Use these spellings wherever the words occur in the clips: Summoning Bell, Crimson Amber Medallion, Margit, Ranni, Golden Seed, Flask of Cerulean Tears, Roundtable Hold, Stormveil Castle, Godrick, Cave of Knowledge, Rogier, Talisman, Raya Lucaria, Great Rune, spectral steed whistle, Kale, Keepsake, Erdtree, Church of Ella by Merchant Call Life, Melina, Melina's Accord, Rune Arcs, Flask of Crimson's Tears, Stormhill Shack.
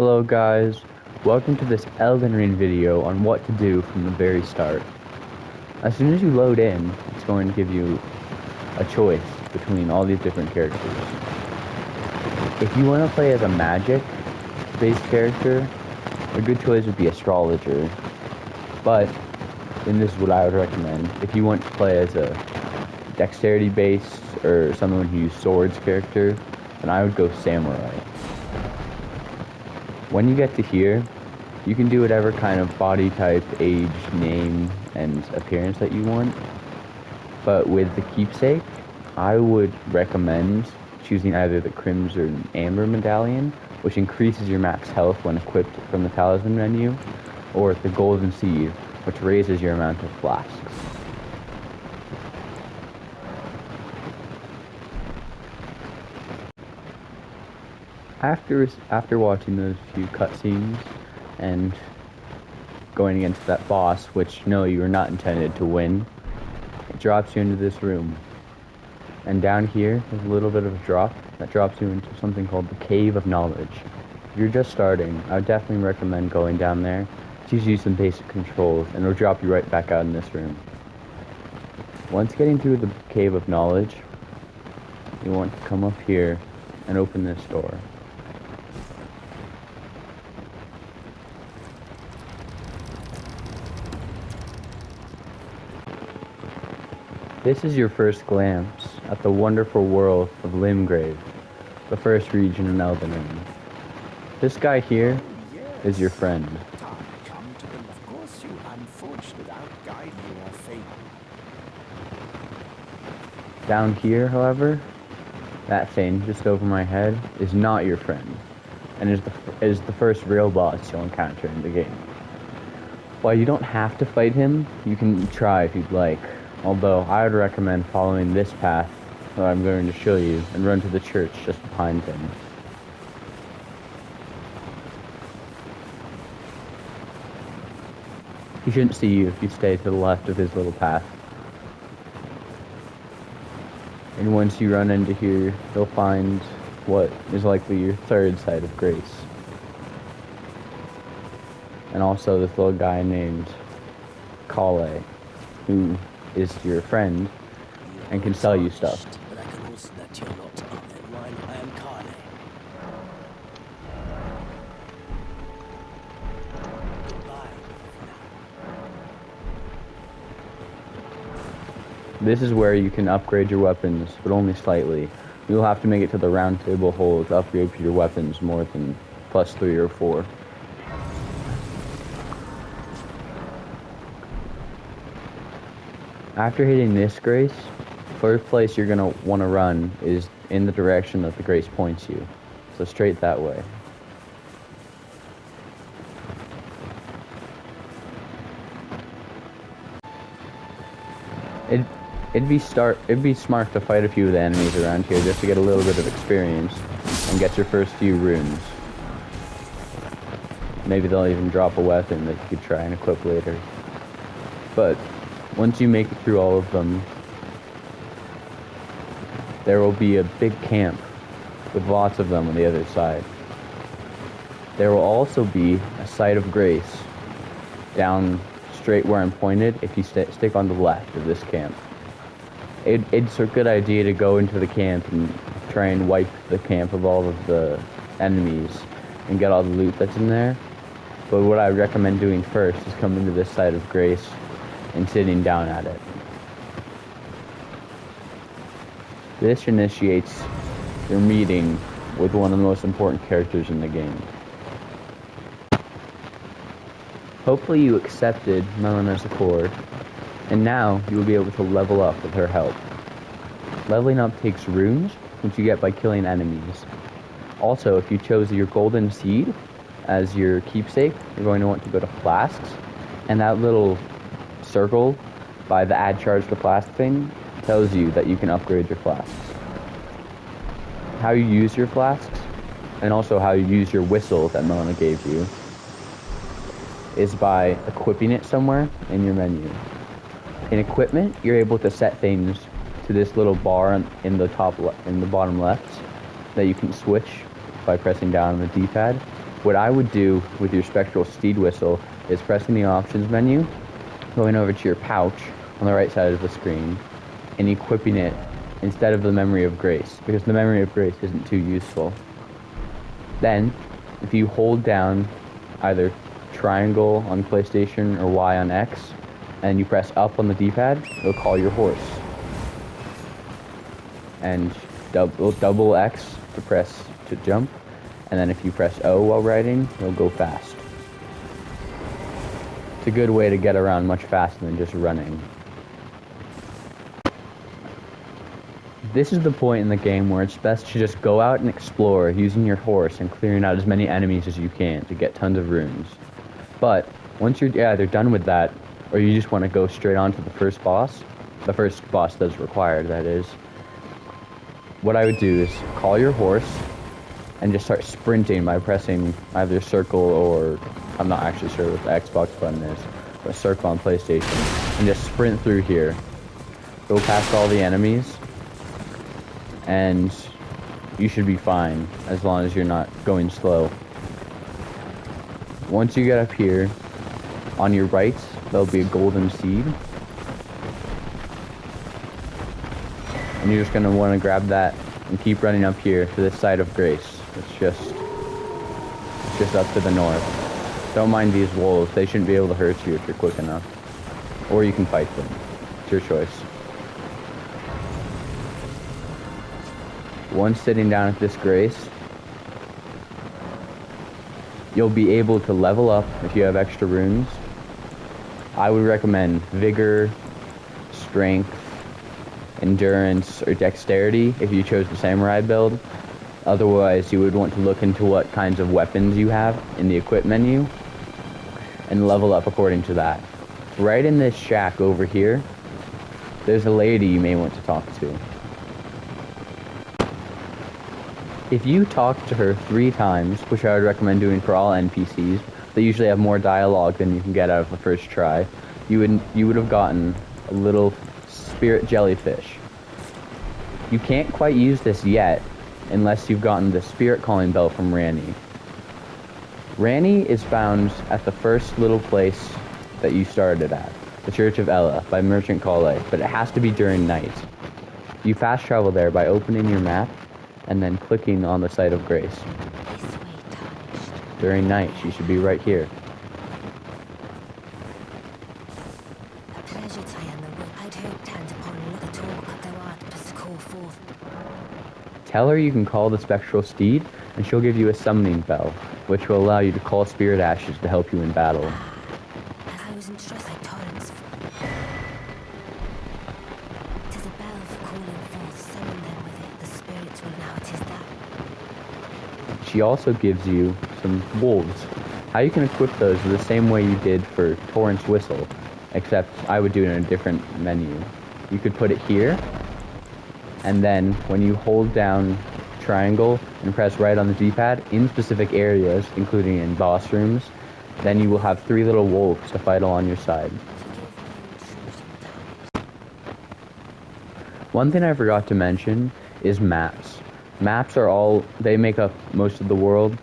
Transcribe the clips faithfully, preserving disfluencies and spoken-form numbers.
Hello guys, welcome to this Elden Ring video on what to do from the very start. As soon as you load in, it's going to give you a choice between all these different characters. If you want to play as a magic-based character, a good choice would be Astrologer. But, and this is what I would recommend, if you want to play as a dexterity-based or someone who uses swords character, then I would go Samurai. When you get to here, you can do whatever kind of body type, age, name, and appearance that you want. But with the Keepsake, I would recommend choosing either the Crimson Amber Medallion, which increases your max health when equipped from the Talisman menu, or the Golden Seed, which raises your amount of flasks. After, after watching those few cutscenes and going against that boss, which no, you were not intended to win, it drops you into this room. And down here, there's a little bit of a drop that drops you into something called the Cave of Knowledge. If you're just starting, I would definitely recommend going down there. Teaches you some basic controls, and it'll drop you right back out in this room. Once getting through the Cave of Knowledge, you want to come up here and open this door. This is your first glance at the wonderful world of Limgrave, the first region in Elden Ring. This guy here is your friend. Down here, however, that thing just over my head is not your friend, and is the, is the first real boss you'll encounter in the game. While you don't have to fight him, you can try if you'd like. Although, I would recommend following this path that I'm going to show you and run to the church just behind him. He shouldn't see you if you stay to the left of his little path. And once you run into here, you'll find what is likely your third site of grace. And also this little guy named Kale, who is your friend and can sell you stuff. This is where you can upgrade your weapons, but only slightly. You'll have to make it to the Roundtable Hold to upgrade your weapons more than plus three or four. After hitting this grace, the first place you're going to want to run is in the direction that the grace points you. So straight that way. It'd, it'd, be start, it'd be smart to fight a few of the enemies around here just to get a little bit of experience and get your first few runes. Maybe they'll even drop a weapon that you could try and equip later. But once you make it through all of them, there will be a big camp with lots of them on the other side. There will also be a site of grace down straight where I'm pointed if you st stick on the left of this camp. It, it's a good idea to go into the camp and try and wipe the camp of all of the enemies and get all the loot that's in there. But what I recommend doing first is coming to this site of grace and sitting down at it. This initiates your meeting with one of the most important characters in the game. Hopefully you accepted Melina's Accord, and now you will be able to level up with her help. Leveling up takes runes, which you get by killing enemies. Also, if you chose your Golden Seed as your keepsake, you're going to want to go to Flasks, and that little circle by the add charge to flask thing tells you that you can upgrade your flasks. How you use your flasks, and also how you use your whistle that Melina gave you, is by equipping it somewhere in your menu. In equipment, you're able to set things to this little bar in the top, in the bottom left that you can switch by pressing down on the D-pad, What I would do with your spectral steed whistle is pressing the options menu, going over to your pouch on the right side of the screen, and equipping it instead of the Memory of Grace, because the Memory of Grace isn't too useful. Then, if you hold down either triangle on PlayStation or Y on X, and you press up on the D-pad, it'll call your horse. And double, double X to press to jump, and then if you press O while riding, it'll go fast. It's a good way to get around much faster than just running. This is the point in the game where it's best to just go out and explore using your horse and clearing out as many enemies as you can to get tons of runes. But once you're either done with that, or you just want to go straight on to the first boss, the first boss that's required, that is, what I would do is call your horse and just start sprinting by pressing either circle or, I'm not actually sure what the Xbox button is, but circle on PlayStation, and just sprint through here. Go past all the enemies, and you should be fine as long as you're not going slow. Once you get up here, on your right, there'll be a golden seed. And you're just gonna wanna grab that and keep running up here to this side of Grace. It's just, it's just up to the north. Don't mind these wolves, they shouldn't be able to hurt you if you're quick enough. Or you can fight them, it's your choice. Once sitting down at this Grace, you'll be able to level up if you have extra runes. I would recommend Vigor, Strength, Endurance, or Dexterity if you chose the Samurai build. Otherwise, you would want to look into what kinds of weapons you have in the Equip menu and level up according to that. Right in this shack over here, there's a lady you may want to talk to. If you talk to her three times, which I would recommend doing for all N P Cs, they usually have more dialogue than you can get out of the first try, you would you would have gotten a little spirit jellyfish. You can't quite use this yet unless you've gotten the spirit calling bell from Ranni. Ranni is found at the first little place that you started at, the Church of Ella by Merchant Call Life, but it has to be during night. You fast travel there by opening your map and then clicking on the site of Grace. During night, she should be right here. Tell her you can call the spectral steed, and she'll give you a summoning bell, which will allow you to call Spirit Ashes to help you in battle. She also gives you some wolves. How you can equip those is the same way you did for Torrent's whistle, except I would do it in a different menu. You could put it here, and then when you hold down triangle and press right on the D-pad in specific areas, including in boss rooms, then you will have three little wolves to fight on your side. One thing I forgot to mention is maps. Maps are all, they make up most of the world,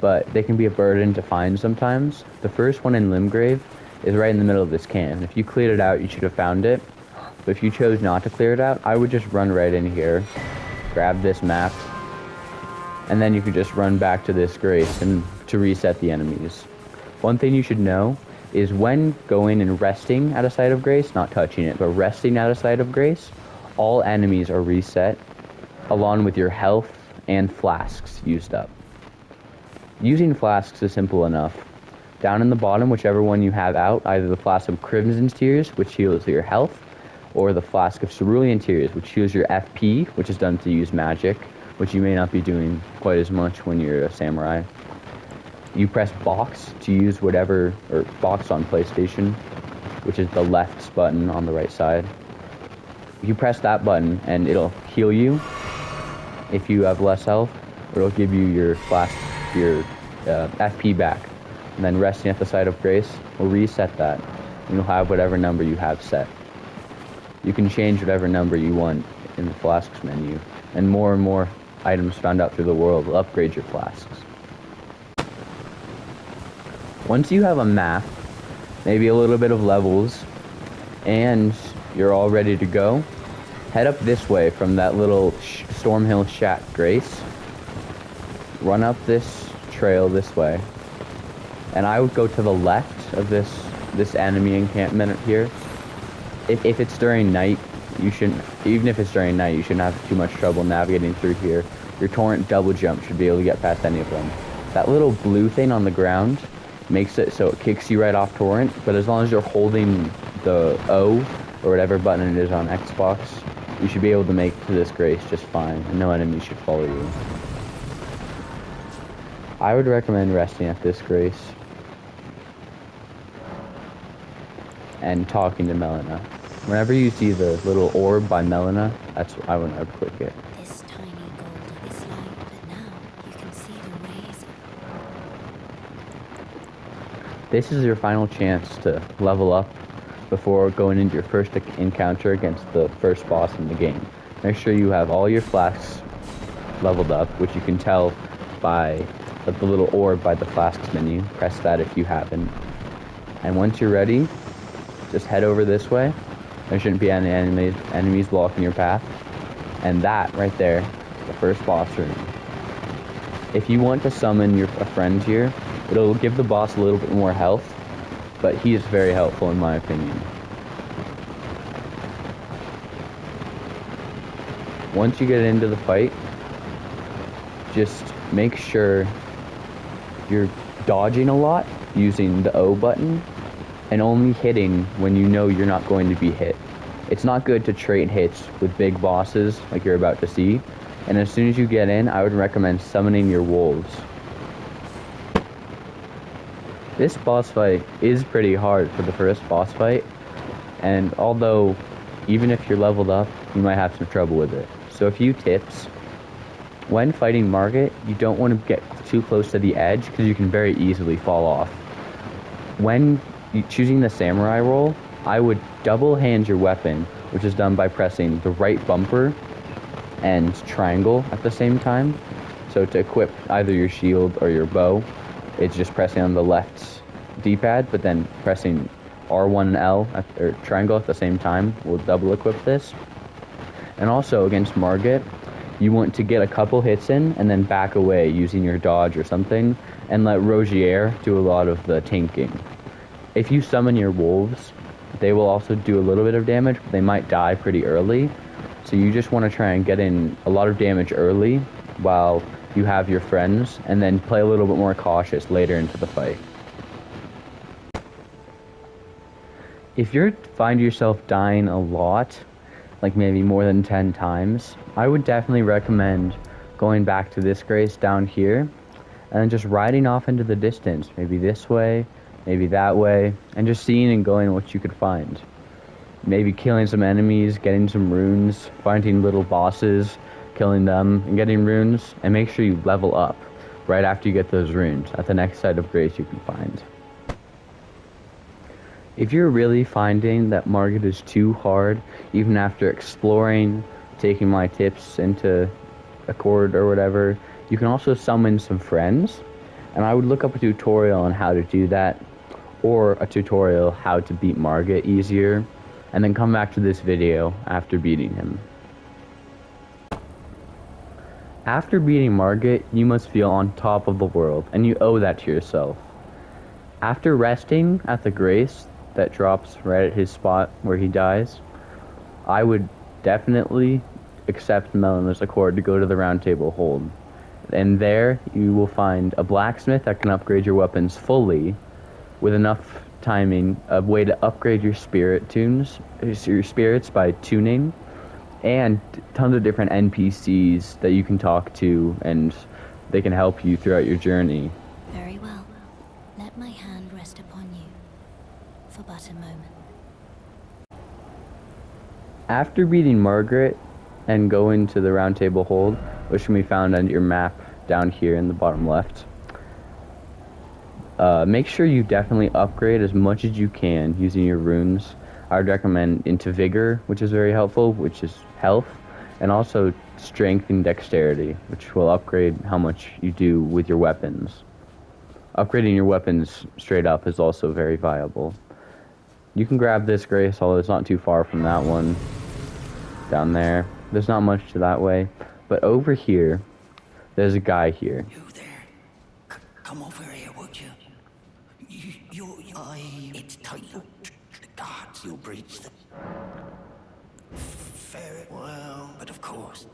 but they can be a burden to find sometimes. The first one in Limgrave is right in the middle of this camp. If you cleared it out, you should have found it. But if you chose not to clear it out, I would just run right in here, grab this map, and then you could just run back to this Grace and to reset the enemies. One thing you should know is when going and resting at a site of Grace, not touching it, but resting at a site of Grace, all enemies are reset, along with your health and flasks used up. Using flasks is simple enough. Down in the bottom, whichever one you have out, either the Flask of Crimson's Tears, which heals your health, or the Flask of Cerulean Tears, which heals your F P, which is done to use magic, which you may not be doing quite as much when you're a samurai. You press box to use whatever, or box on PlayStation, which is the left button on the right side. You press that button and it'll heal you. If you have less health, it'll give you your flask, your uh, F P back. And then resting at the side of Grace will reset that. And you'll have whatever number you have set. You can change whatever number you want in the flasks menu. And more and more items found out through the world will upgrade your flasks. Once you have a map, maybe a little bit of levels, and you're all ready to go, head up this way from that little sh Stormhill Shack, Grace. Run up this trail this way. And I would go to the left of this this enemy encampment up here. If, if it's during night, you shouldn't, even if it's during night, you shouldn't have too much trouble navigating through here. Your Torrent double jump should be able to get past any of them. That little blue thing on the ground makes it so it kicks you right off Torrent, but as long as you're holding the O or whatever button it is on Xbox, you should be able to make to this Grace just fine, and no enemies should follow you. I would recommend resting at this Grace and talking to Melina. Whenever you see the little orb by Melina, that's what I would I would click it. This tiny gold is light, but now you can see the ways. This is your final chance to level up before going into your first encounter against the first boss in the game. Make sure you have all your flasks leveled up, which you can tell by the little orb by the flasks menu. Press that if you haven't. And once you're ready, just head over this way. There shouldn't be any enemies, enemies blocking your path. And that right there, the first boss room. If you want to summon your a friend here, it'll give the boss a little bit more health, but he is very helpful in my opinion. Once you get into the fight, just make sure you're dodging a lot using the O button and only hitting when you know you're not going to be hit. It's not good to trade hits with big bosses like you're about to see. And as soon as you get in, I would recommend summoning your wolves. This boss fight is pretty hard for the first boss fight, and although even if you're leveled up, you might have some trouble with it. So a few tips. When fighting Margit, you don't want to get too close to the edge because you can very easily fall off. When choosing the samurai role, I would double hand your weapon, which is done by pressing the right bumper and triangle at the same time. So to equip either your shield or your bow, it's just pressing on the left D-pad, but then pressing R one and L, at, or triangle at the same time, will double equip this. And also against Margit, you want to get a couple hits in and then back away using your dodge or something, and let Rogier do a lot of the tanking. If you summon your wolves, they will also do a little bit of damage, but they might die pretty early. So you just want to try and get in a lot of damage early while you have your friends, and then play a little bit more cautious later into the fight. If you find yourself dying a lot, like maybe more than ten times, I would definitely recommend going back to this Grace down here and just riding off into the distance, maybe this way, maybe that way, and just seeing and going what you could find. Maybe killing some enemies, getting some runes, finding little bosses, killing them, and getting runes, and make sure you level up right after you get those runes at the next site of Grace you can find. If you're really finding that Margit is too hard, even after exploring, taking my tips into Accord or whatever, you can also summon some friends. And I would look up a tutorial on how to do that, or a tutorial how to beat Margit easier, and then come back to this video after beating him. After beating Margit, you must feel on top of the world, and you owe that to yourself. After resting at the Grace that drops right at his spot where he dies, I would definitely accept Melina's Accord to go to the Roundtable Hold. And there, you will find a blacksmith that can upgrade your weapons fully, with enough timing, a way to upgrade your spirit tunes, your spirits by tuning, and tons of different N P Cs that you can talk to, and they can help you throughout your journey. Very well. Let my hand rest upon you for but a moment. After beating Margit and going to the Roundtable Hold, which can be found on your map down here in the bottom left, Uh, make sure you definitely upgrade as much as you can using your runes. I would recommend into Vigor, which is very helpful, which is health, and also Strength and Dexterity, which will upgrade how much you do with your weapons. upgrading your weapons straight up is also very viable. You can grab this Grace, although it's not too far from that one down there. There's not much to that way. But over here, there's a guy here. You there. C come over here, would you? You, you, you I, it's time to the gods. You'll breach them. Fair well, but of course.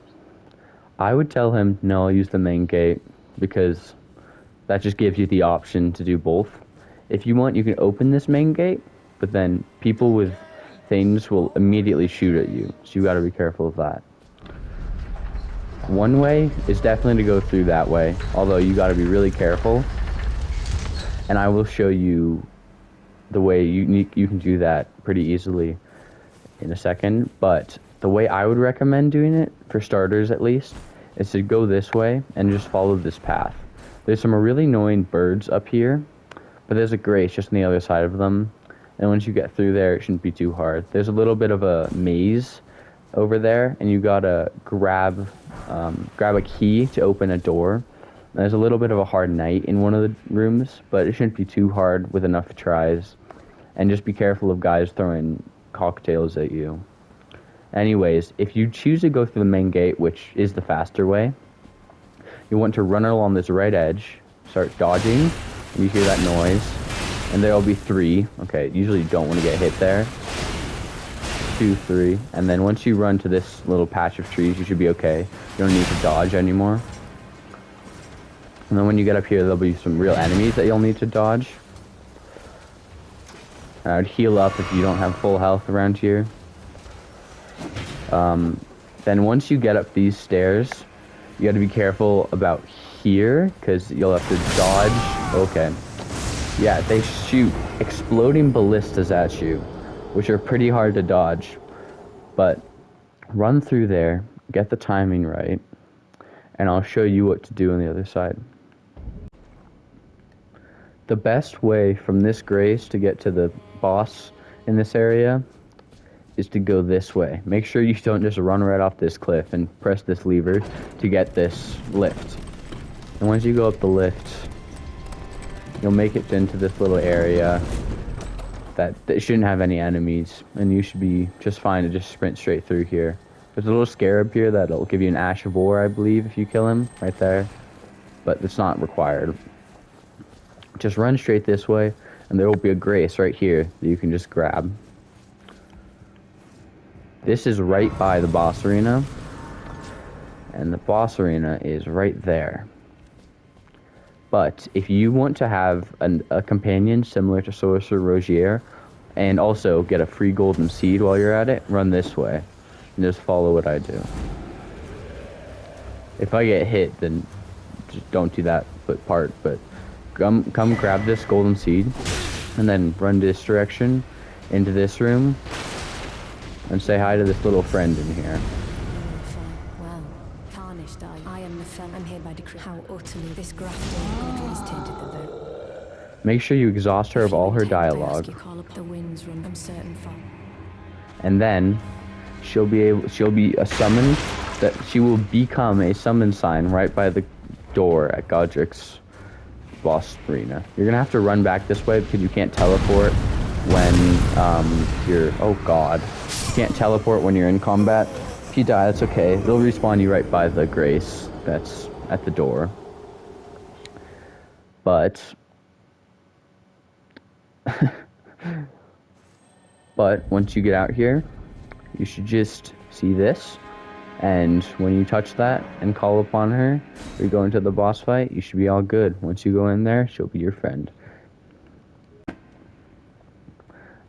I would tell him, no, I'll use the main gate, because that just gives you the option to do both. If you want, you can open this main gate, but then people with things will immediately shoot at you, so you gotta be careful of that. One way is definitely to go through that way, although you gotta be really careful, and I will show you the way you, you can do that pretty easily in a second, but the way I would recommend doing it, for starters at least, is to go this way and just follow this path. There's some really annoying birds up here, but there's a Grace just on the other side of them. And once you get through there, it shouldn't be too hard. There's a little bit of a maze over there, and you gotta grab um, grab a key to open a door. And there's a little bit of a hard night in one of the rooms, but it shouldn't be too hard with enough tries. And just be careful of guys throwing cocktails at you. Anyways, if you choose to go through the main gate, which is the faster way, you want to run along this right edge, start dodging, and you hear that noise, and there will be three. Okay, usually you don't want to get hit there. Two, three, and then once you run to this little patch of trees, you should be okay. You don't need to dodge anymore. And then when you get up here, there'll be some real enemies that you'll need to dodge. And I would heal up if you don't have full health around here. Um, then once you get up these stairs, you gotta be careful about here, because you'll have to dodge. Okay. Yeah, they shoot exploding ballistas at you, which are pretty hard to dodge. But run through there, get the timing right, and I'll show you what to do on the other side. The best way from this Grace to get to the boss in this area is to go this way. Make sure you don't just run right off this cliff and press this lever to get this lift. And once you go up the lift, you'll make it into this little area that, that shouldn't have any enemies, and you should be just fine to just sprint straight through here. There's a little scarab here that'll give you an Ash of War, I believe, if you kill him, right there. But it's not required. Just run straight this way, and there will be a Grace right here that you can just grab. This is right by the boss arena, and the boss arena is right there. But if you want to have an, a companion similar to Sorcerer Rogier, and also get a free golden seed while you're at it, run this way, and just follow what I do. If I get hit, then just don't do that part, but come, come grab this golden seed, and then run this direction, into this room, and say hi to this little friend in here. Well, tarnished are you. I am Nepheli. I'm here by decree. How utterly this grafting quickly has tainted the vote. Make sure you exhaust her of all her dialogue. And then she'll be able she'll be a summon that she will become a summon sign right by the door at Godrick's boss arena. You're gonna have to run back this way because you can't teleport when um you're oh god. Can't teleport when you're in combat. If you die, that's okay. They'll respawn you right by the Grace that's at the door. But but once you get out here, you should just see this, and when you touch that and call upon her, you're going to the boss fight. You should be all good. Once you go in there, she'll be your friend.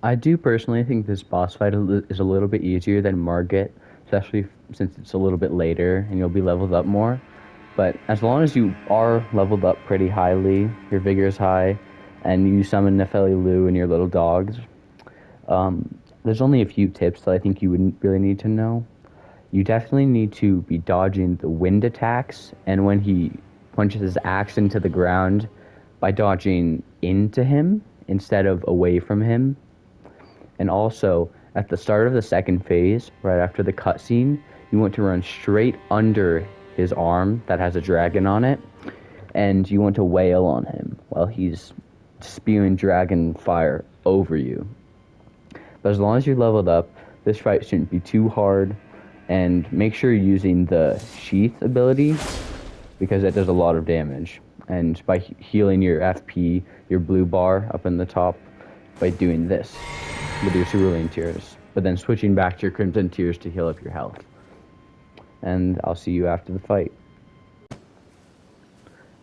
I do personally think this boss fight is a little bit easier than Margit, especially since it's a little bit later and you'll be leveled up more. But as long as you are leveled up pretty highly, your vigor is high, and you summon Nepheli Loux and your little dogs, um, there's only a few tips that I think you wouldn't really need to know. You definitely need to be dodging the wind attacks, and when he punches his axe into the ground, by dodging into him instead of away from him. And also, at the start of the second phase, right after the cutscene, you want to run straight under his arm that has a dragon on it, and you want to wail on him while he's spewing dragon fire over you. But as long as you're leveled up, this fight shouldn't be too hard, and make sure you're using the sheath ability, because that does a lot of damage. And by healing your F P, your blue bar up in the top, by doing this with your Cerulean Tears, but then switching back to your Crimson Tears to heal up your health. And I'll see you after the fight.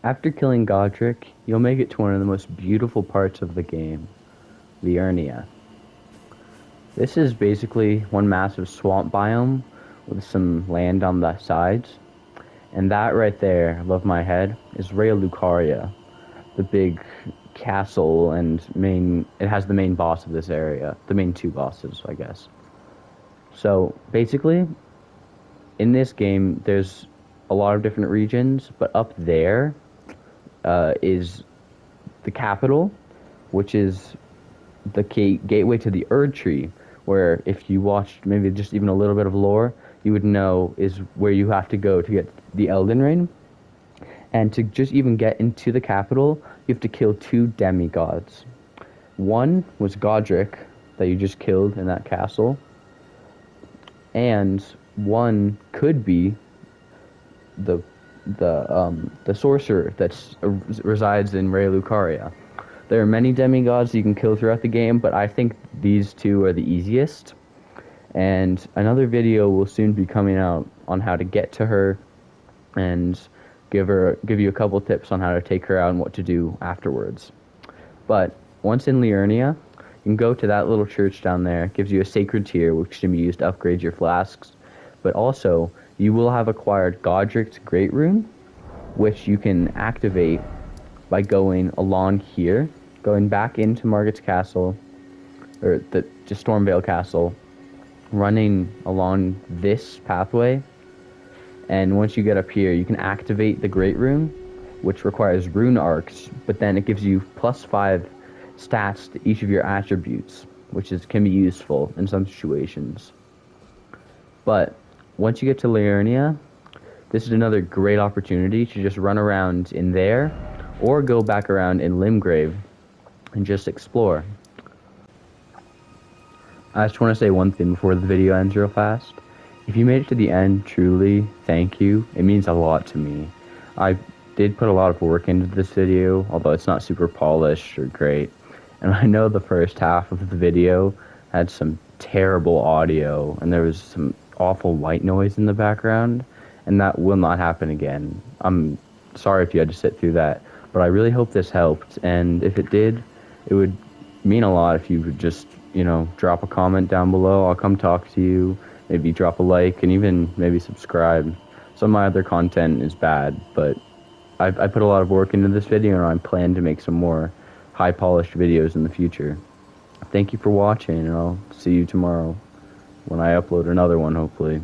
After killing Godrick, you'll make it to one of the most beautiful parts of the game, Liurnia. This is basically one massive swamp biome with some land on the sides. And that right there, above my head, is Raya Lucaria, the big castle and main, it has the main boss of this area, the main two bosses, I guess. So basically, in this game, there's a lot of different regions, but up there uh, is the capital, which is the gate gateway to the Erdtree, where if you watched maybe just even a little bit of lore, you would know is where you have to go to get the Elden Ring. And to just even get into the capital, you have to kill two demigods. One was Godrick, that you just killed in that castle. And one could be the the um, the sorcerer that uh, resides in Raya Lucaria. There are many demigods you can kill throughout the game, but I think these two are the easiest. And another video will soon be coming out on how to get to her, and give her give you a couple tips on how to take her out and what to do afterwards. But once in Liurnia, you can go to that little church down there. It gives you a sacred tier, which can be used to upgrade your flasks. But also, you will have acquired Godrick's Great Rune, which you can activate by going along here, going back into Margit's Castle, or the just Stormveil Castle, running along this pathway, and once you get up here, you can activate the Great Rune, which requires rune arcs, but then it gives you plus five stats to each of your attributes, which is can be useful in some situations. But once you get to Liurnia, this is another great opportunity to just run around in there, or go back around in Limgrave and just explore. I just want to say one thing before the video ends real fast. If you made it to the end, truly, thank you. It means a lot to me. I did put a lot of work into this video, although it's not super polished or great. And I know the first half of the video had some terrible audio, and there was some awful white noise in the background, and that will not happen again. I'm sorry if you had to sit through that, but I really hope this helped, and if it did, it would mean a lot if you would just, you know, drop a comment down below. I'll come talk to you. Maybe drop a like, and even maybe subscribe. Some of my other content is bad, but I, I put a lot of work into this video, and I plan to make some more high-polished videos in the future. Thank you for watching, and I'll see you tomorrow when I upload another one, hopefully.